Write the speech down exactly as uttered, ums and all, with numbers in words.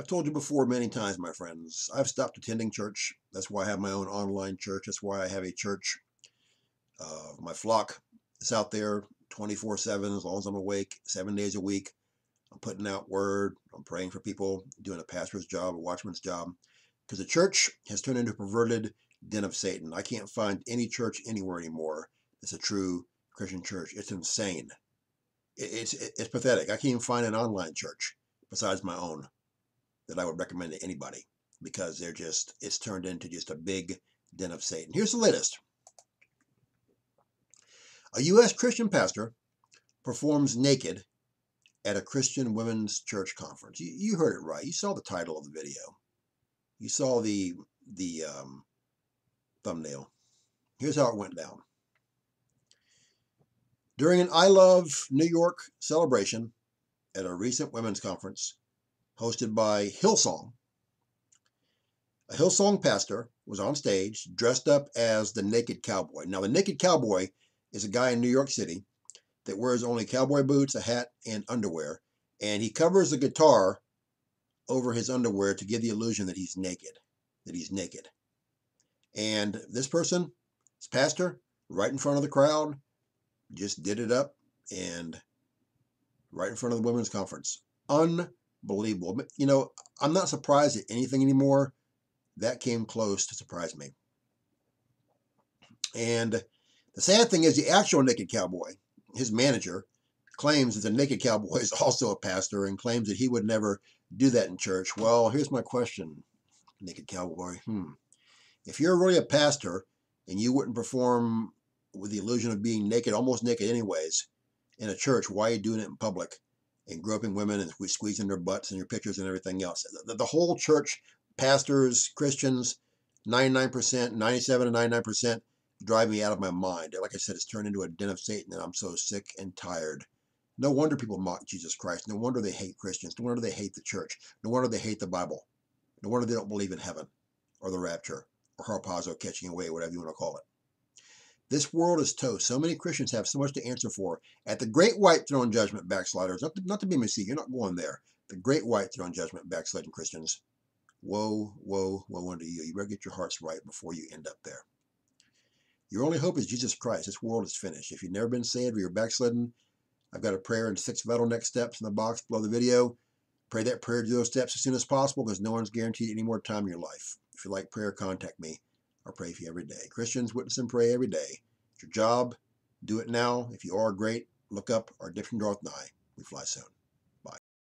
I've told you before many times, my friends, I've stopped attending church. That's why I have my own online church. That's why I have a church. Uh, my flock is out there twenty-four seven, as long as I'm awake, seven days a week. I'm putting out word. I'm praying for people, doing a pastor's job, a watchman's job. Because the church has turned into a perverted den of Satan. I can't find any church anywhere anymore. It's a true Christian church. It's insane. It's, it's pathetic. I can't even find an online church besides my own that I would recommend to anybody, because they're just, it's turned into just a big den of Satan. Here's the latest. A U S Christian pastor performs naked at a Christian women's church conference. You, you heard it right. You saw the title of the video. You saw the, the um, thumbnail. Here's how it went down. During an I Love New York celebration at a recent women's conference hosted by Hillsong, a Hillsong pastor was on stage dressed up as the Naked Cowboy. Now, the Naked Cowboy is a guy in New York City that wears only cowboy boots, a hat, and underwear, and he covers a guitar over his underwear to give the illusion that he's naked, that he's naked. And this person, this pastor, right in front of the crowd, just did it up, and right in front of the women's conference. Unbelievable. But, you know, I'm not surprised at anything anymore. That came close to surprise me. And the sad thing is, the actual Naked Cowboy, his manager, claims that the Naked Cowboy is also a pastor and claims that he would never do that in church. Well, here's my question, Naked Cowboy. Hmm. If you're really a pastor and you wouldn't perform with the illusion of being naked, almost naked anyways, in a church, why are you doing it in public and groping women and squeezing their butts and your pictures and everything else? The, the whole church, pastors, Christians, ninety-nine percent, ninety-seven to ninety-nine percent drive me out of my mind. Like I said, it's turned into a den of Satan, and I'm so sick and tired. No wonder people mock Jesus Christ. No wonder they hate Christians. No wonder they hate the church. No wonder they hate the Bible. No wonder they don't believe in heaven or the rapture or harpazo, catching away, whatever you want to call it. This world is toast. So many Christians have so much to answer for. At the great white throne judgment, backsliders, not to, not to be mistaken, you're not going there. The great white throne judgment, backsliding Christians. Woe, woe, woe unto you. You better get your hearts right before you end up there. Your only hope is Jesus Christ. This world is finished. If you've never been saved or you're backslidden, I've got a prayer and six vital next steps in the box below the video. Pray that prayer, do those steps as soon as possible, because no one's guaranteed any more time in your life. If you like prayer, contact me. I pray for you every day. Christians, witness and pray every day. It's your job. Do it now. If you are, great. Look up. Our redemption draweth nigh. We fly soon.